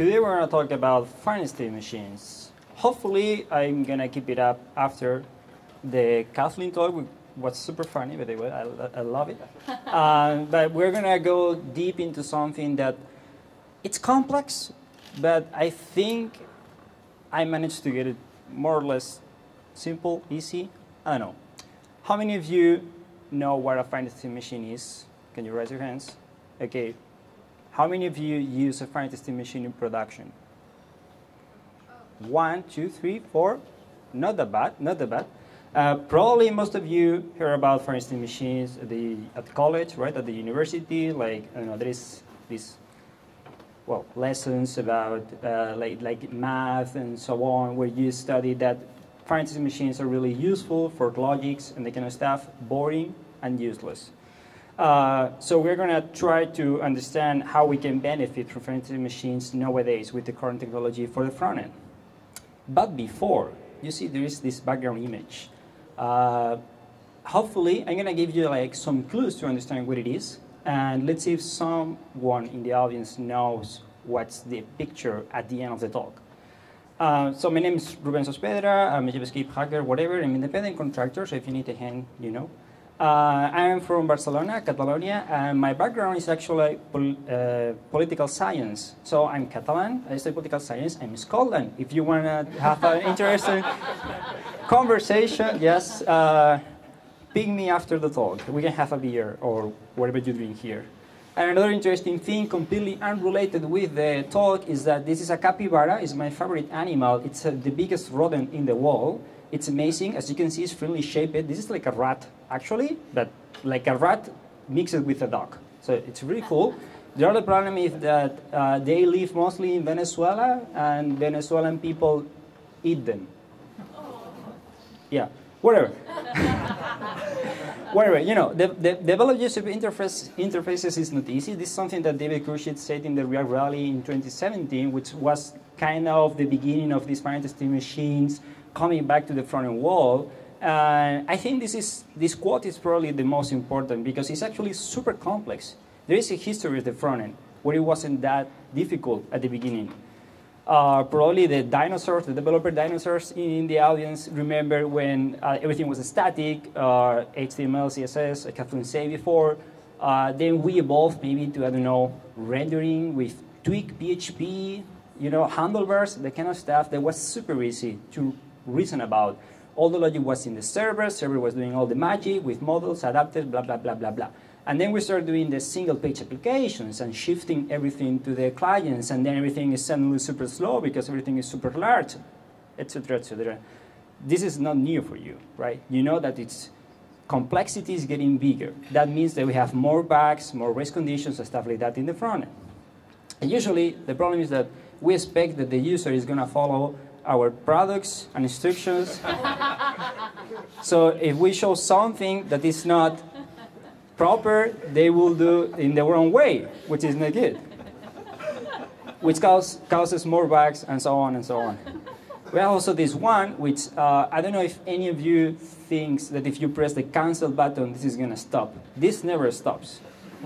Today we're going to talk about fine state machines. Hopefully I'm going to keep it up after the Kathleen talk, which was super funny, but I love it. But we're going to go deep into something that it's complex, but I think I managed to get it more or less simple, easy. I don't know. How many of you know what a fine state machine is? Can you raise your hands? Okay. How many of you use a fine state machine in production? Oh. 1, 2, 3, 4. Not that bad. Not that bad. Probably most of you hear about fine state machines at college, right? At the university, like you know, there is this. Well, lessons about like math and so on, where you study that fine state machines are really useful for logics and that kind of stuff, boring and useless. So we're going to try to understand how we can benefit from fine state machines nowadays with the current technology for the front end. But before, you see there is this background image. Hopefully, I'm going to give you like some clues to understand what it is. And let's see if someone in the audience knows what's the picture at the end of the talk. So my name is Rubén Sospedra. I'm a JavaScript hacker, whatever. I'm an independent contractor, so if you need a hand, you know. I'm from Barcelona, Catalonia, and my background is actually political science. So I'm Catalan, I study political science, I'm in Scotland. If you want to have an interesting conversation, yes. Ping me after the talk. We can have a beer or whatever you drink here. And another interesting thing, completely unrelated with the talk, is that this is a capybara. It's my favorite animal. It's the biggest rodent in the world. It's amazing. As you can see, it's friendly shaped. This is like a rat, actually, but like a rat mixed with a dog. So it's really cool. The other problem is that they live mostly in Venezuela, and Venezuelan people eat them. Yeah. Whatever, whatever, you know, the development of interfaces is not easy. This is something that David Krushet said in the React Rally in 2017, which was kind of the beginning of these fine state machines coming back to the front-end world. I think this quote is probably the most important because it's actually super complex. There is a history of the front-end where it wasn't that difficult at the beginning. Probably the dinosaurs, the developer dinosaurs in the audience remember when everything was static, HTML, CSS, like Kathleen said before. Then we evolved maybe to, I don't know, rendering with Twig, PHP, you know, handlebars, the kind of stuff that was super easy to reason about. All the logic was in the server was doing all the magic with models, adapters, blah, blah, blah, blah, blah. And then we start doing the single-page applications and shifting everything to the clients, and then everything is suddenly super slow because everything is super large, etc., etc. This is not new for you, right? You know that its complexity is getting bigger. That means that we have more bugs, more race conditions, and stuff like that in the front end. And usually, the problem is that we expect that the user is going to follow our products and instructions. So if we show something that is not proper, they will do in the wrong way, which is not good, which causes more bugs and so on and so on. We have also this one, which I don't know if any of you thinks that if you press the cancel button, this is gonna stop. This never stops.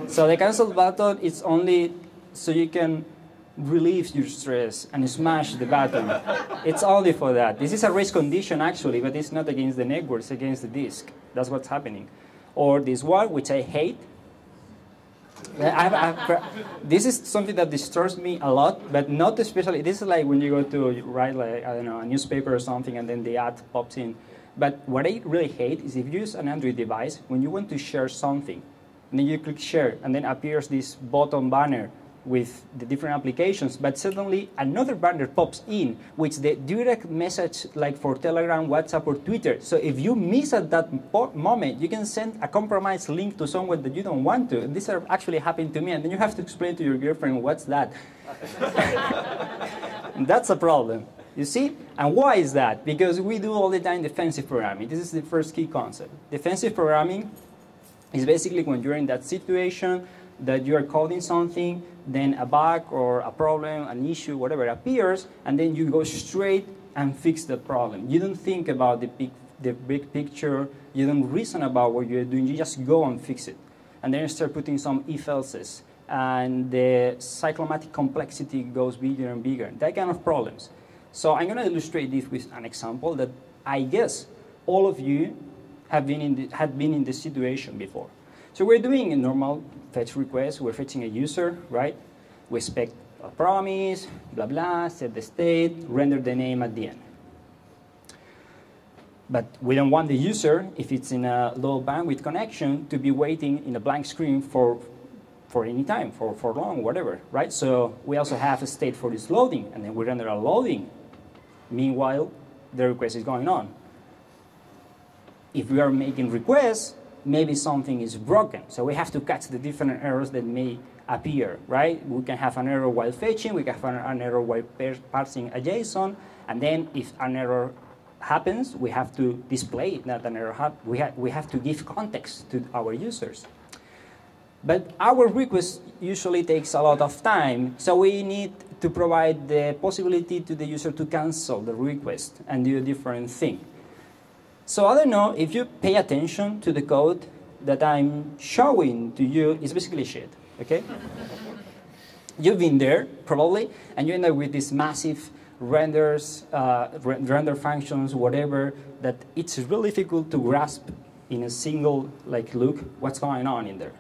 So the cancel button is only so you can relieve your stress and smash the button. It's only for that. This is a race condition actually, but it's not against the network, it's against the disk. That's what's happening. Or this one, which I hate. This is something that disturbs me a lot, but not especially. This is like when you go to write, like, I don't know, a newspaper or something, and then the ad pops in. But what I really hate is if you use an Android device, when you want to share something, and then you click share, and then appears this bottom banner with the different applications, but suddenly another banner pops in, which the direct message like for Telegram, WhatsApp, or Twitter. So if you miss at that moment, you can send a compromised link to someone that you don't want to. And this actually happened to me, and then you have to explain to your girlfriend, what's that? That's a problem, you see? And why is that? Because we do all the time defensive programming. This is the first key concept. Defensive programming is basically when you're in that situation that you are coding something, then a bug or a problem, an issue, whatever appears, and then you go straight and fix the problem. You don't think about the big picture, you don't reason about what you're doing, you just go and fix it. And then you start putting some if-elses, and the cyclomatic complexity goes bigger and bigger, that kind of problems. So I'm going to illustrate this with an example that I guess all of you have been had been in this situation before. So we're doing a normal fetch request. We're fetching a user, right? We expect a promise, blah, blah, set the state, render the name at the end. But we don't want the user, if it's in a low bandwidth connection, to be waiting in a blank screen for any time, for long, whatever, right? So we also have a state for this loading, and then we render a loading. Meanwhile, the request is going on. If we are making requests, maybe something is broken. So we have to catch the different errors that may appear, right? We can have an error while fetching, we can have an error while parsing a JSON, and then if an error happens, we have to display that an error happened. We have to give context to our users. But our request usually takes a lot of time, so we need to provide the possibility to the user to cancel the request and do a different thing. So I don't know, if you pay attention to the code that I'm showing to you, it's basically shit, okay? You've been there, probably, and you end up with this massive renders, render functions, whatever, that it's really difficult to grasp in a single like look what's going on in there.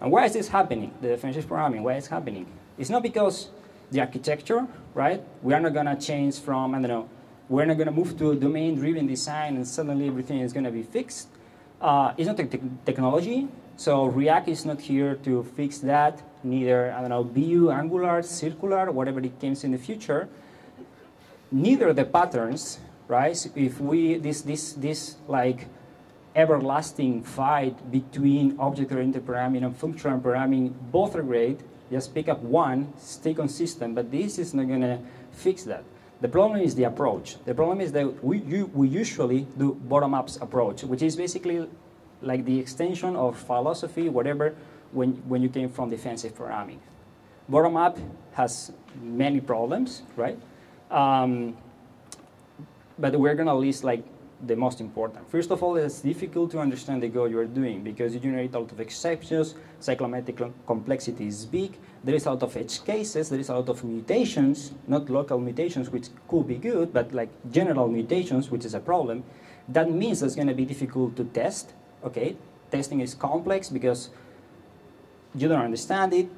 And why is this happening? The defensive programming, why is it happening? It's not because the architecture, right? We are not gonna change from, I don't know, we're not gonna move to a domain-driven design and suddenly everything is gonna be fixed. It's not technology, so React is not here to fix that, neither, I don't know, BU, Angular, Circular, whatever it comes in the future. Neither the patterns, right? So if we, this like, everlasting fight between object-oriented programming and functional programming, both are great. Just pick up one, stay consistent, but this is not gonna fix that. The problem is the approach. The problem is that we usually do bottom-up approach, which is basically like the extension of philosophy, whatever, when you came from defensive programming. Bottom-up has many problems, right? But we're gonna list like the most important. First of all, it's difficult to understand the code you're doing because you generate a lot of exceptions, cyclomatic complexity is big, there is a lot of edge cases, there is a lot of mutations, not local mutations, which could be good, but like general mutations, which is a problem. That means it's going to be difficult to test, okay? Testing is complex because you don't understand it,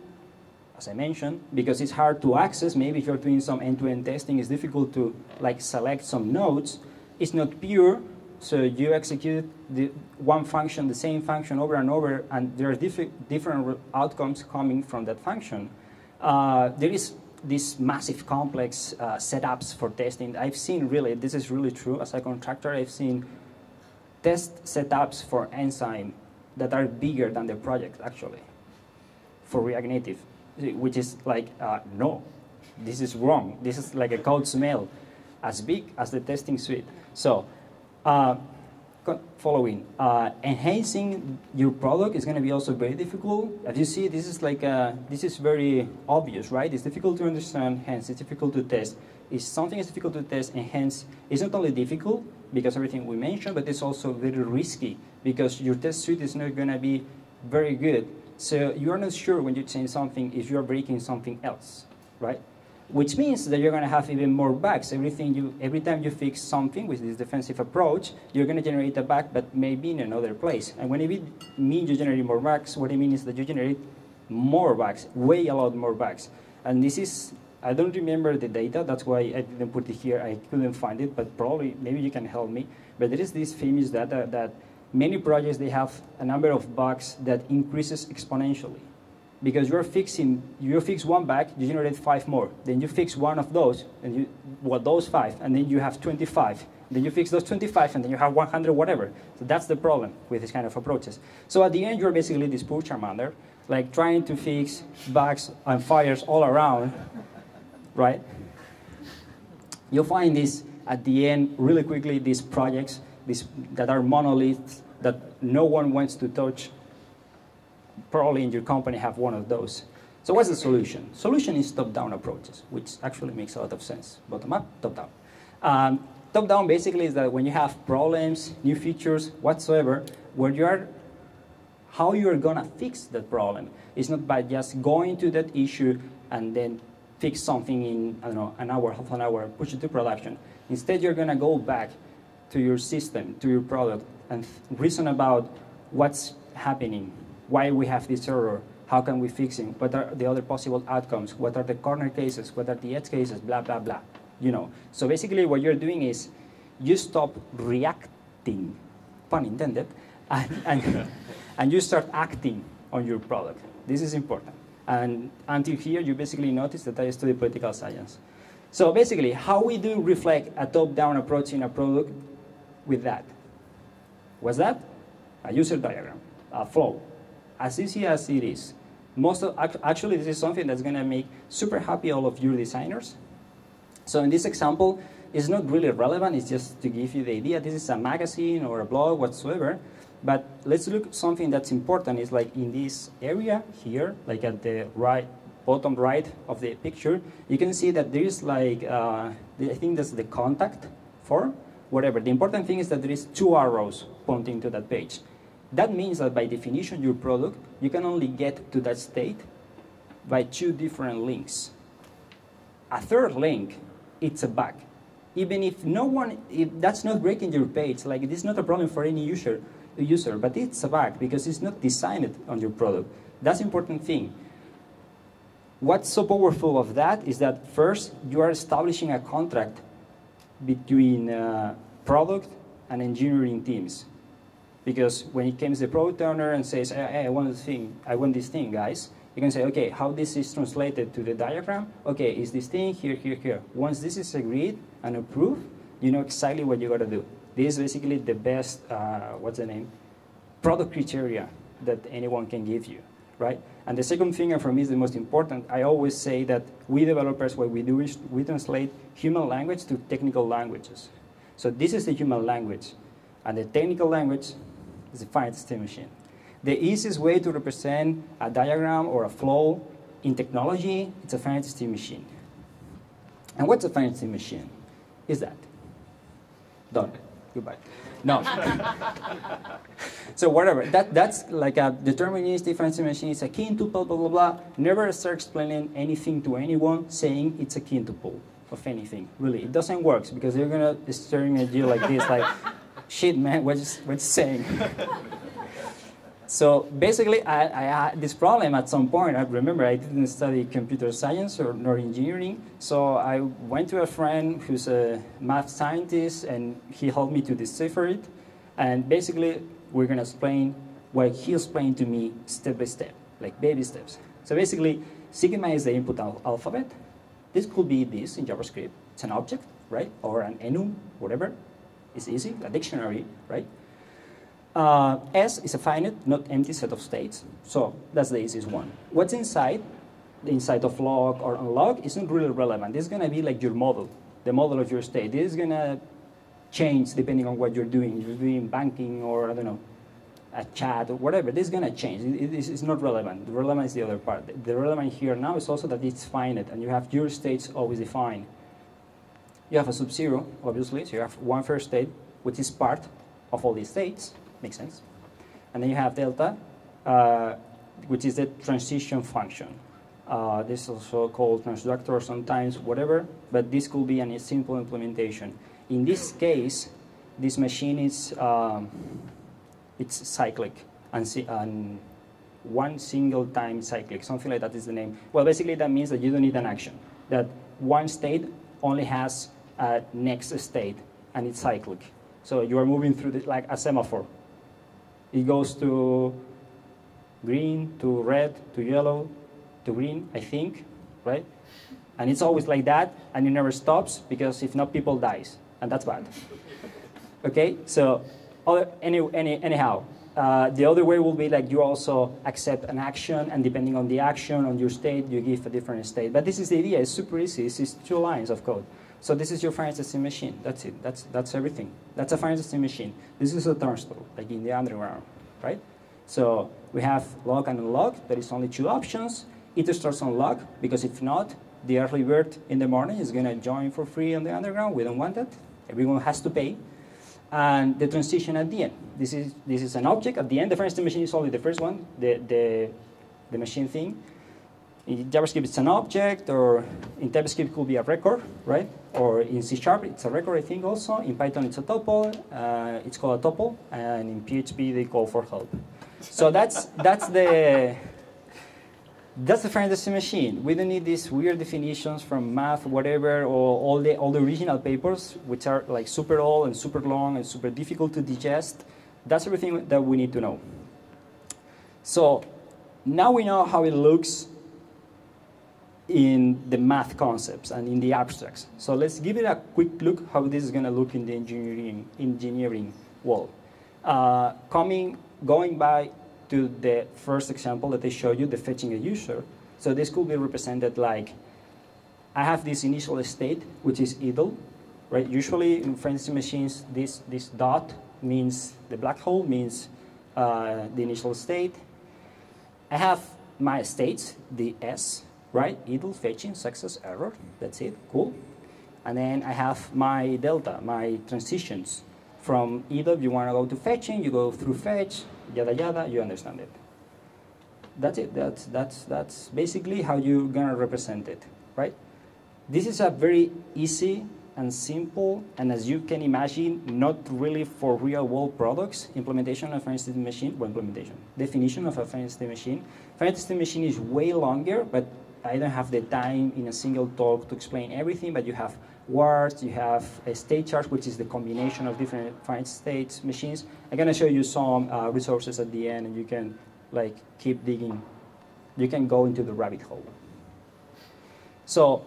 as I mentioned, because it's hard to access. Maybe if you're doing some end-to-end testing, it's difficult to like select some nodes. It's not pure, so you execute the same function over and over, and there are different outcomes coming from that function. There is this massive complex setups for testing. I've seen really, this is really true, as a contractor, I've seen test setups for Enzyme that are bigger than the project, actually, for React Native, which is like, no, this is wrong. This is like a code smell, as big as the testing suite. So, following, enhancing your product is going to be also very difficult. As you see, this is like a, this is very obvious, right? It's difficult to understand, hence it's difficult to test. If something is difficult to test, and hence it's not only difficult because everything we mentioned, but it's also very risky because your test suite is not going to be very good. So you are not sure when you change something if you are breaking something else, right? Which means that you're going to have even more bugs. Every time you fix something with this defensive approach, you're going to generate a bug, but maybe in another place. And when it means you generate more bugs, what I mean is that you generate more bugs, way a lot more bugs. And this is, I don't remember the data, that's why I didn't put it here, I couldn't find it, but probably, maybe you can help me. But there is this famous data that many projects, they have a number of bugs that increases exponentially. Because you fix one bug, you generate 5 more. Then you fix one of those, and you, well, those 5, and then you have 25. Then you fix those 25, and then you have 100, whatever. So that's the problem with this kind of approaches. So at the end, you're basically this poor Charmander, like trying to fix bugs and fires all around, right? You'll find this at the end really quickly, these projects that are monoliths that no one wants to touch. Probably in your company have one of those. So what's the solution? Solution is top-down approaches, which actually makes a lot of sense. Bottom-up, top-down. Top-down basically is that when you have problems, new features, whatsoever, where you are how you're gonna fix that problem. It's not by just going to that issue and then fix something in, I don't know, an hour, half an hour, push it to production. Instead, you're gonna go back to your system, to your product, and reason about what's happening, why we have this error, how can we fix it, what are the other possible outcomes, what are the corner cases, what are the edge cases, blah, blah, blah, you know. So basically what you're doing is you stop reacting, pun intended, and you start acting on your product. This is important. And until here, you basically notice that I study political science. So basically, how we do reflect a top-down approach in a product with that. What's that? A user diagram, a flow, as easy as it is. Actually, this is something that's gonna make super happy all of your designers. So in this example, it's not really relevant, it's just to give you the idea. This is a magazine or a blog, whatsoever. But let's look at something that's important. It's like in this area here, like at the right, bottom right of the picture, you can see that there is like, I think that's the contact form, whatever. The important thing is that there is 2 arrows pointing to that page. That means that by definition, your product, you can only get to that state by 2 different links. A 3rd link, it's a bug. Even if no one, if that's not breaking your page, like it is not a problem for any user, but it's a bug because it's not designed on your product. That's an important thing. What's so powerful of that is that first, you are establishing a contract between product and engineering teams. Because when it comes to the product owner and says, hey, I want this thing, guys, you can say, okay, how this is translated to the diagram? Okay, is this thing here, here, here. Once this is agreed and approved, you know exactly what you gotta do. This is basically the best, product criteria that anyone can give you, right? And the second thing, and for me is the most important, I always say that we developers, what we do is we translate human language to technical languages. So this is the human language, and the technical language is the finite state machine. The easiest way to represent a diagram or a flow in technology, it's a finite state machine. And what's a finite state machine? Is that. Done. Goodbye. No. So whatever, that's like a deterministic finite state machine. It's akin to blah, blah, blah, blah. Never start explaining anything to anyone saying it's akin to pool of anything. Really, it doesn't work because they're gonna staring at you like this, like, shit, man, what you saying? So basically, I had this problem at some point. I remember I didn't study computer science or nor engineering, so I went to a friend who's a math scientist, and he helped me to decipher it. And basically, we're gonna explain what he explained to me step by step, like baby steps. So basically, sigma is the input alphabet. This could be this in JavaScript. It's an object, right? Or an enum, whatever. It's easy, a dictionary, right? S is a finite, not empty set of states, so that's the easiest one. What's inside, the inside of log or unlog, isn't really relevant. This is gonna be like your model, the model of your state. This is gonna change depending on what you're doing. If you're doing banking or, I don't know, a chat or whatever, this is gonna change. It's not relevant. The relevant is the other part. The relevant here now is also that it's finite and you have your states always defined. You have a sub-zero, obviously, so you have one first state, which is part of all these states. Makes sense. And then you have delta, which is the transition function. This is also called transductor sometimes, whatever, but this could be a simple implementation. In this case, this machine is it's cyclic, and one single time cyclic, something like that is the name. Well, basically that means that you don't need an action, that one state only has a next state, and it's cyclic. So you are moving through this, like a semaphore. It goes to green, to red, to yellow, to green, I think, right? And it's always like that, and it never stops, because if not, people dies, and that's bad. Okay, so anyhow, the other way will be like you also accept an action, and depending on the action, on your state, you give a different state. But this is the idea, it's super easy, it's just 2 lines of code. So this is your finite state machine, that's it, that's everything. That's a finite state machine. This is a turnstile, like in the underground, right? So we have log and unlog, there is only 2 options. It starts on log, because if not, the early bird in the morning is gonna join for free on the underground, we don't want that. Everyone has to pay. and the transition at the end. This is an object at the end. The first machine is only the first one, the machine thing. In JavaScript, it's an object, or in TypeScript, it could be a record, right? Or in C#, it's a record, I think, also. In Python, it's a tuple. It's called a tuple. And in PHP, they call for help. So that's the fantasy machine. We don't need these weird definitions from math, whatever, or all the original papers, which are like super old and super long and super difficult to digest. That's everything that we need to know. So now we know how it looks in the math concepts and in the abstracts. So let's give it a quick look how this is going to look in the engineering world. Going back to the first example that I showed you, the fetching a user. So this could be represented like, I have this initial state, which is idle, right? Usually in fancy machines, this dot means the black hole, means the initial state. I have my states, the S, right? Idle, fetching, success, error. That's it. Cool. And then I have my delta, my transitions. From idle, you want to go to fetching, you go through fetch, yada, yada, you understand it. That's it. That's basically how you're going to represent it, right? This is a very easy and simple, and as you can imagine, not really for real-world products, implementation of a fantasy machine, well, definition of a fantasy machine. Fantasy machine is way longer, but I don't have the time in a single talk to explain everything, but you have words, you have a state chart, which is the combination of different fantasy state machines. I'm going to show you some resources at the end, and you can like keep digging. You can go into the rabbit hole. So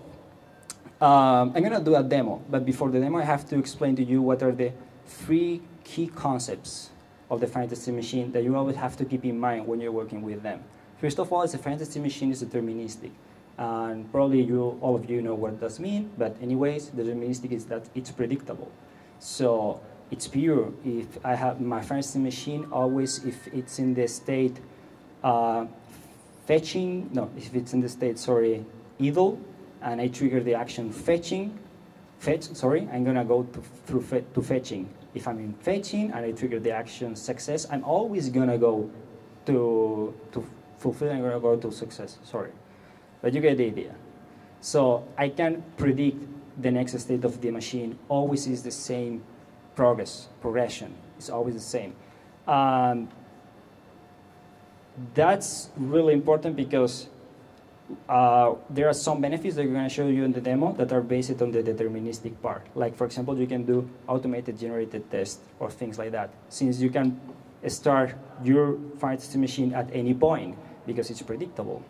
I'm going to do a demo, but before the demo, I have to explain to you what are the three key concepts of the fantasy machine that you always have to keep in mind when you're working with them. First of all, as a fantasy machine is deterministic. And probably all of you know what that means, but anyways, deterministic is that it's predictable. So it's pure. If I have my fantasy machine always, if it's in the state idle, and I trigger the action fetch, I'm gonna go through fetching. If I'm in fetching and I trigger the action success, I'm always gonna go to fulfill, I'm gonna go to success, sorry. But you get the idea. So I can predict the next state of the machine always is the same progression. It's always the same. That's really important because there are some benefits that we're going to show you in the demo that are based on the deterministic part. Like, for example, you can do automated generated tests or things like that, since you can start your fantasy machine at any point because it's predictable.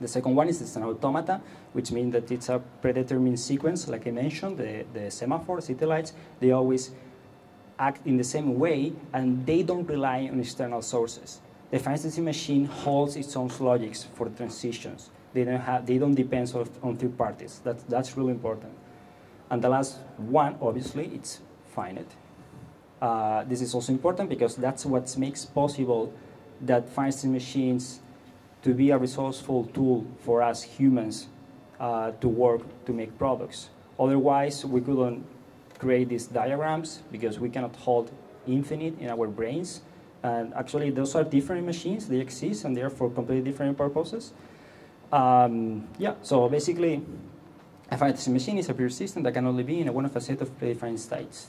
The second one is it's an automata, which means that it's a predetermined sequence. Like I mentioned, the semaphores, city lights, they always act in the same way, and they don't rely on external sources. The fantasy machine holds its own logics for transitions. They don't depend on third parties. That's really important. And the last one, obviously, it's finite. This is also important because that's what makes possible that fantasy machines to be a resourceful tool for us humans to work to make products. Otherwise, we couldn't create these diagrams because we cannot hold infinite in our brains. And actually, those are different machines. They exist, and they are for completely different purposes. So basically, a fantasy machine is a pure system that can only be in one of a set of predefined states.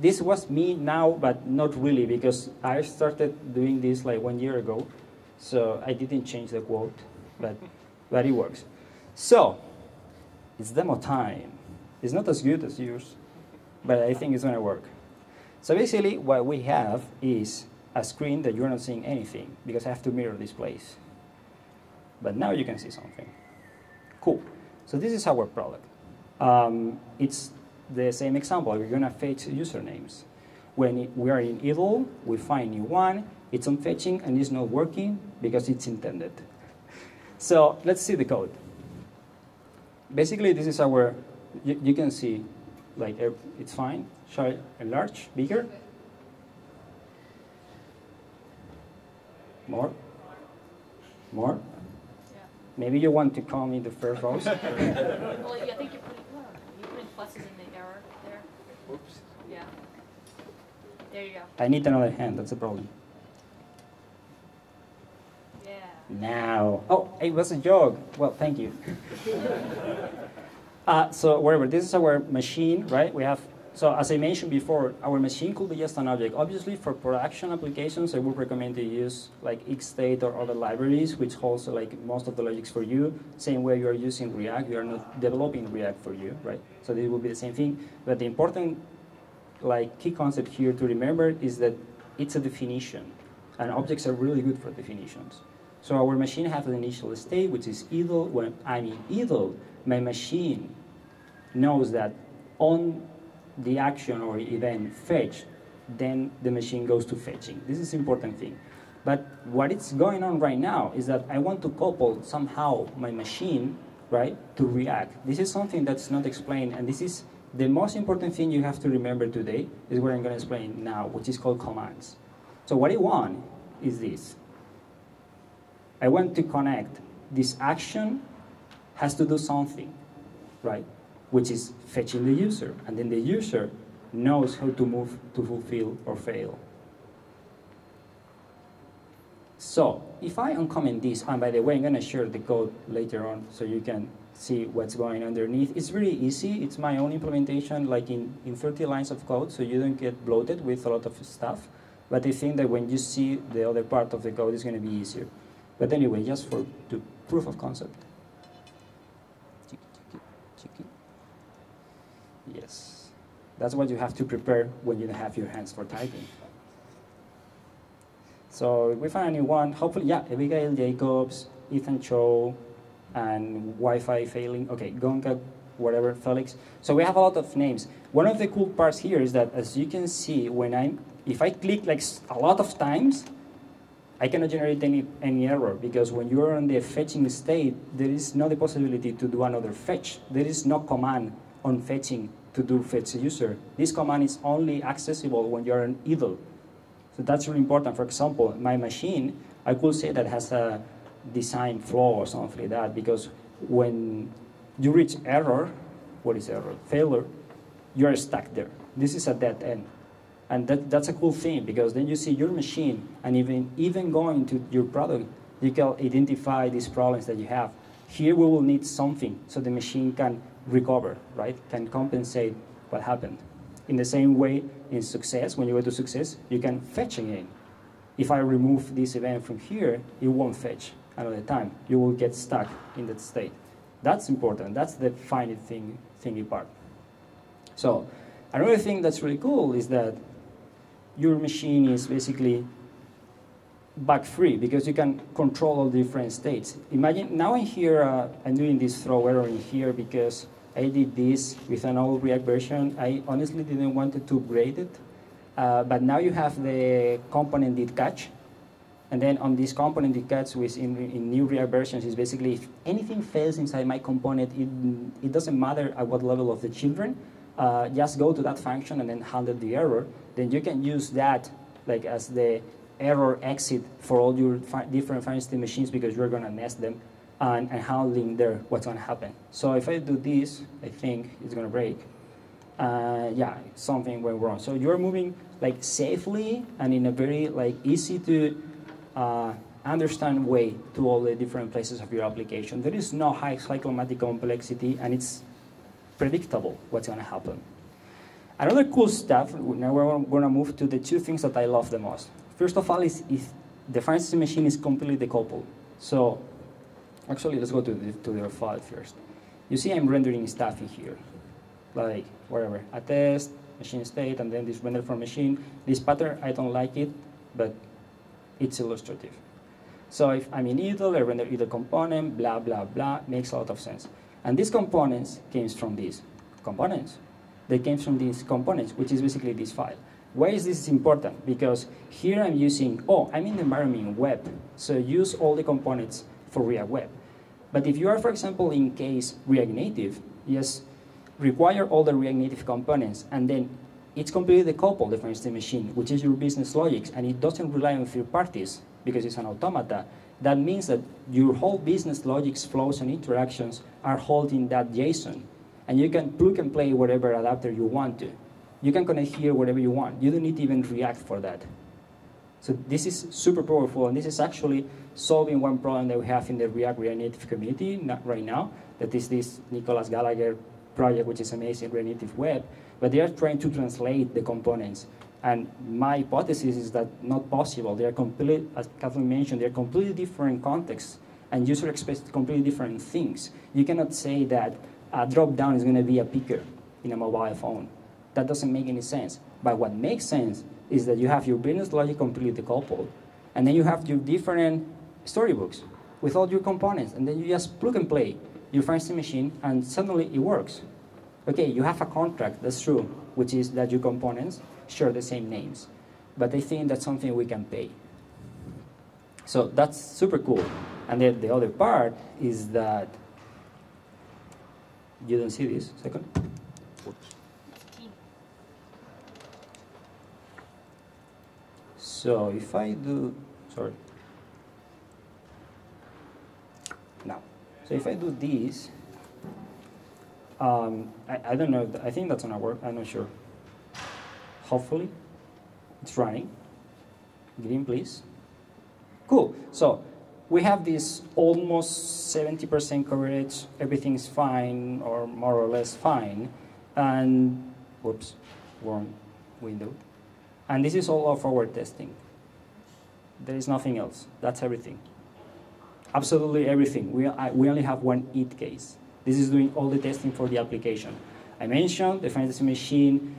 This was me now, but not really, because I started doing this like 1 year ago. So I didn't change the quote, but it works. So it's demo time. It's not as good as yours, but I think it's going to work. So basically, what we have is a screen that you're not seeing anything, because I have to mirror this place. But now you can see something. Cool. So this is our product. It's the same example. We're going to fetch usernames. When we are in idle, we find new one. It's on fetching and it's not working because it's intended. So let's see the code. Basically, this is our, you can see, like, it's fine. Shall I enlarge, bigger? More? More? Yeah. Maybe you want to call me the first rows. Well, I think you're putting pluses in the error there. Oops. Yeah. There you go. I need another hand. That's a problem. Yeah. Now. Oh, it was a joke. Well, thank you. So whatever. This is our machine, right? We have. So as I mentioned before, our machine could be just an object. Obviously, for production applications, I would recommend to use like XState or other libraries, which holds like most of the logics for you. Same way you are using React, you are not developing React for you, right? So this would be the same thing. But the important, like, key concept here to remember is that it's a definition, and objects are really good for definitions. So our machine has an initial state, which is idle. When I'm in idle, my machine knows that on the action or event fetch, then the machine goes to fetching. This is an important thing. But what is going on right now is that I want to couple somehow my machine, right, to React. This is something that's not explained, and this is the most important thing you have to remember today, is what I'm going to explain now, which is called commands. So what I want is this. I want to connect this action has to do something, right? Which is fetching the user, and then the user knows how to move to fulfill or fail. So if I uncomment this, and by the way, I'm going to share the code later on so you can see what's going underneath. It's really easy. It's my own implementation, like in 30 lines of code, so you don't get bloated with a lot of stuff. But I think that when you see the other part of the code, it's going to be easier. But anyway, just for the proof of concept. Yes, that's what you have to prepare when you don't have your hands for typing. So if we find anyone, hopefully, yeah, Abigail Jacobs, Ethan Cho, and Wi-Fi failing, okay, Gonka, whatever, Felix. So we have a lot of names. One of the cool parts here is that, as you can see, when if I click like a lot of times, I cannot generate any error, because when you are in the fetching state, there is not the possibility to do another fetch. There is no command on fetching to do fetch user. This command is only accessible when you're in idle. So that's really important. For example, my machine, I could say that has a design flaw or something like that, because when you reach error, what is error? Failure, you're stuck there. This is a dead end. And that's a cool thing, because then you see your machine, and even going to your product, you can identify these problems that you have. Here we will need something so the machine can recover, right? Can compensate what happened. In the same way, in success, when you go to success, you can fetch again. If I remove this event from here, it won't fetch another time. You will get stuck in that state. That's important. That's the finite thingy part. So another thing that's really cool is that your machine is basically bug-free, because you can control all the different states. Imagine, now I'm here, I'm doing this throw error in here because I did this with an old React version. I honestly didn't want to grade it, but now you have the component did catch, and then on this component did catch, which in new React versions is basically if anything fails inside my component, it doesn't matter at what level of the children, just go to that function and then handle the error. Then you can use that like as the error exit for all your different file system machines, because you're going to nest them and handling there what's going to happen. So if I do this, I think it's going to break. Yeah, something went wrong. So you're moving like safely and in a very like easy to understand way to all the different places of your application. There is no high cyclomatic complexity, and it's predictable what's going to happen. Another cool stuff, now we're going to move to the two things that I love the most. First of all, is if the file system machine is completely decoupled. So actually, let's go to the file first. You see I'm rendering stuff in here, like whatever, a test, machine state, and then this render from machine. This pattern, I don't like it, but it's illustrative. So if I'm in idle, I render idle component, blah, blah, blah, makes a lot of sense. And these components came from these components. They came from these components, which is basically this file. Why is this important? Because here I'm using, oh, I'm in the environment web, so use all the components for React Web. But if you are, for example, in case React Native, yes, require all the React Native components, and then it's completely decoupled, the file system machine, which is your business logics, and it doesn't rely on third parties because it's an automata. That means that your whole business logics, flows, and interactions are holding that JSON, and you can plug and play whatever adapter you want to. You can connect here wherever you want. You don't need to even React for that. So this is super powerful, and this is actually solving one problem that we have in the React Native community right now, that is this Nicholas Gallagher project, which is amazing, React Native Web, but they are trying to translate the components. And my hypothesis is that not possible. They are complete, as Kathleen mentioned, they are completely different contexts, and users expect completely different things. You cannot say that a drop-down is going to be a picker in a mobile phone. That doesn't make any sense. But what makes sense is that you have your business logic completely decoupled, and then you have your different storybooks with all your components, and then you just plug and play your fancy machine, and suddenly it works. Okay, you have a contract, that's true, which is that your components share the same names, but I think that's something we can pay. So that's super cool. And then the other part is that, you don't see this, second. Oops. So if I do, sorry. Now, so if I do this, I don't know, I think that's gonna work, I'm not sure. Hopefully, it's running. Green, please. Cool, so we have this almost 70% coverage, everything's fine, or more or less fine, and, whoops, wrong window. And this is all of our testing. There is nothing else. That's everything. Absolutely everything. We only have one EAT case. This is doing all the testing for the application. I mentioned the fantasy machine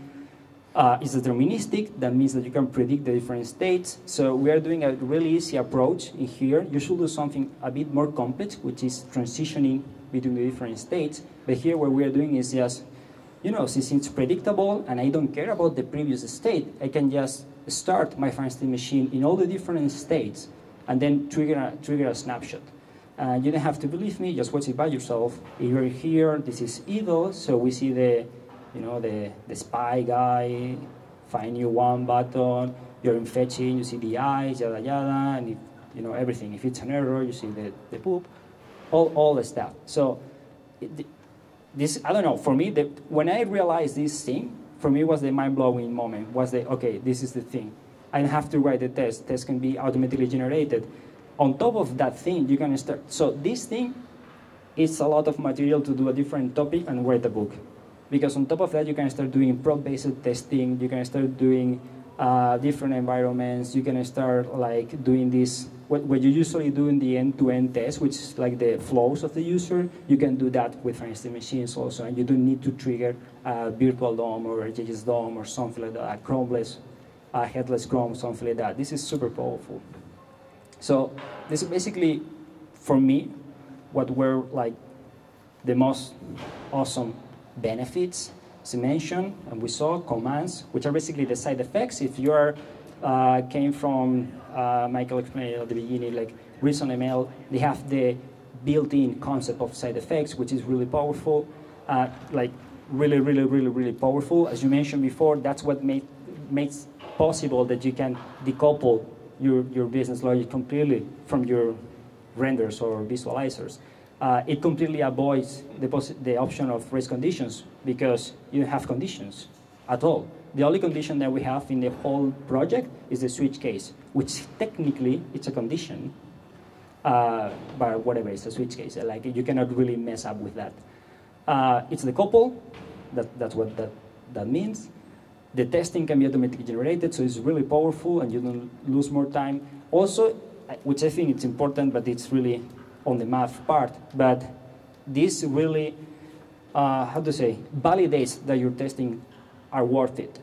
is deterministic. That means that you can predict the different states. So we are doing a really easy approach in here. You should do something a bit more complex, which is transitioning between the different states. But here what we are doing is just, you know, since it's predictable and I don't care about the previous state, I can just start my fancy machine in all the different states and then trigger a snapshot. You don't have to believe me, just watch it by yourself. If you're here, this is Edo, so we see the spy guy, find new one button, you're in fetching, you see the eyes, yada yada, and it, you know, everything. If it's an error, you see the poop, all the stuff. So this, I don't know, for me, when I realized this thing, for me was the mind-blowing moment, was the, okay, this is the thing. I don't have to write the test. Tests can be automatically generated. On top of that thing, you can start. So this thing is a lot of material to do a different topic and write a book. Because on top of that, you can start doing prop-based testing. You can start doing different environments. You can start like doing this, what you usually do in the end-to-end test, which is like the flows of the user. You can do that with fancy machines also, and you don't need to trigger a virtual DOM or a JS DOM or something like that, a Chromeless, a headless Chrome, something like that. This is super powerful. So this is basically, for me, what were like the most awesome benefits. As I mentioned, and we saw commands, which are basically the side effects. If you are came from Michael explained at the beginning, like ReasonML, they have the built-in concept of side effects, which is really powerful, like really powerful. As you mentioned before, that's what makes possible that you can decouple your business logic completely from your renders or visualizers. It completely avoids the option of race conditions, because you don't have conditions at all. The only condition that we have in the whole project is the switch case, which technically it's a condition, but whatever, it's a switch case. Like, you cannot really mess up with that. It's the couple, that's what that means. The testing can be automatically generated, so it's really powerful and you don't lose more time. Also, which I think it's important, but it's really on the math part, but this really, how to say, validates that your testing are worth it.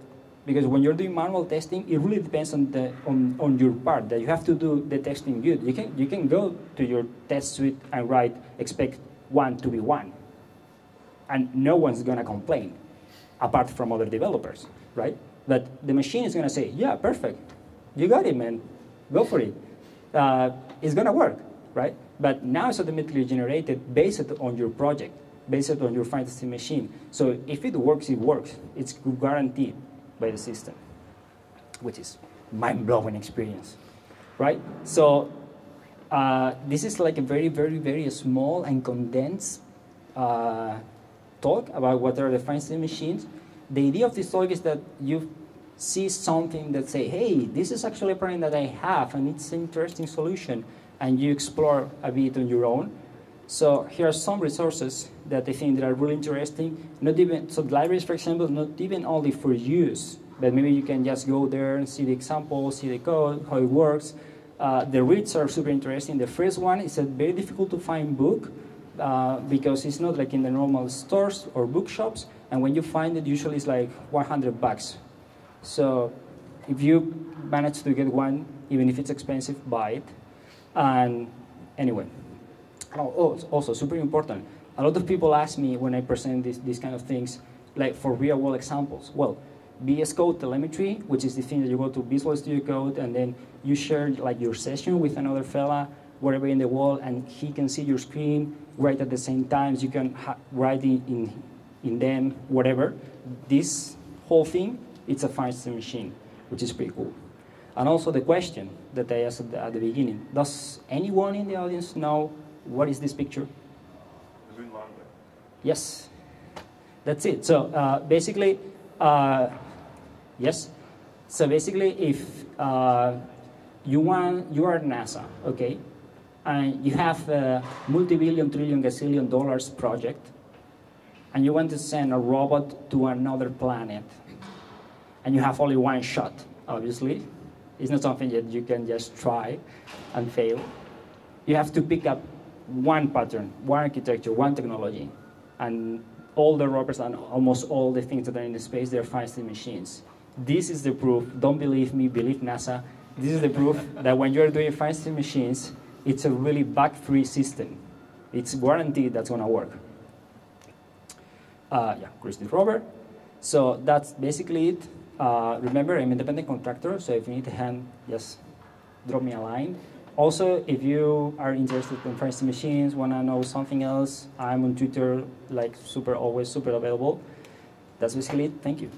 Because when you're doing manual testing, it really depends on your part, that you have to do the testing good. You can go to your test suite and write, expect one to be one. And no one's gonna complain, apart from other developers, right? But the machine is gonna say, yeah, perfect. You got it, man, go for it. It's gonna work, right? But now it's automatically generated based on your project, based on your fantasy machine. So if it works, it works. It's guaranteed by the system, which is mind-blowing experience, right? So this is like a very small and condensed talk about what are the fantasy machines. the idea of this talk is that you see something that say, hey, this is actually a problem that I have, and it's an interesting solution, and you explore a bit on your own. So here are some resources that I think that are really interesting. Not even, so libraries, for example, not even only for use, but maybe you can just go there and see the example, see the code, how it works. The reads are super interesting. The first one is a very difficult to find book because it's not like in the normal stores or bookshops. And when you find it, usually it's like 100 bucks. So if you manage to get one, even if it's expensive, buy it. And anyway, also super important. A lot of people ask me when I present these kind of things, like for real world examples. Well, VS Code telemetry, which is the thing that you go to Visual Studio Code and then you share like your session with another fella, wherever in the world, and he can see your screen right at the same time. You can write in them, whatever. This whole thing, it's a fine-tuned machine, which is pretty cool. And also the question that I asked at the beginning, does anyone in the audience know what is this picture? The moon landing. Yes, that's it. So basically, yes. So basically, if you are NASA, okay, and you have a multi-billion, trillion, gazillion dollars project, and you want to send a robot to another planet, and you have only one shot, obviously. It's not something that you can just try and fail. You have to pick up one pattern, one architecture, one technology, and all the robots and almost all the things that are in the space, they're fine-tuned machines. This is the proof. Don't believe me, believe NASA. This is the proof that when you're doing fine-tuned machines, it's a really bug-free system. It's guaranteed that's going to work. Yeah, Christy Robert. So that's basically it. Remember, I'm an independent contractor, so if you need a hand, just drop me a line. Also, if you are interested in fine-tuned machines, want to know something else, I'm on Twitter, like super always, super available. That's basically it. Thank you.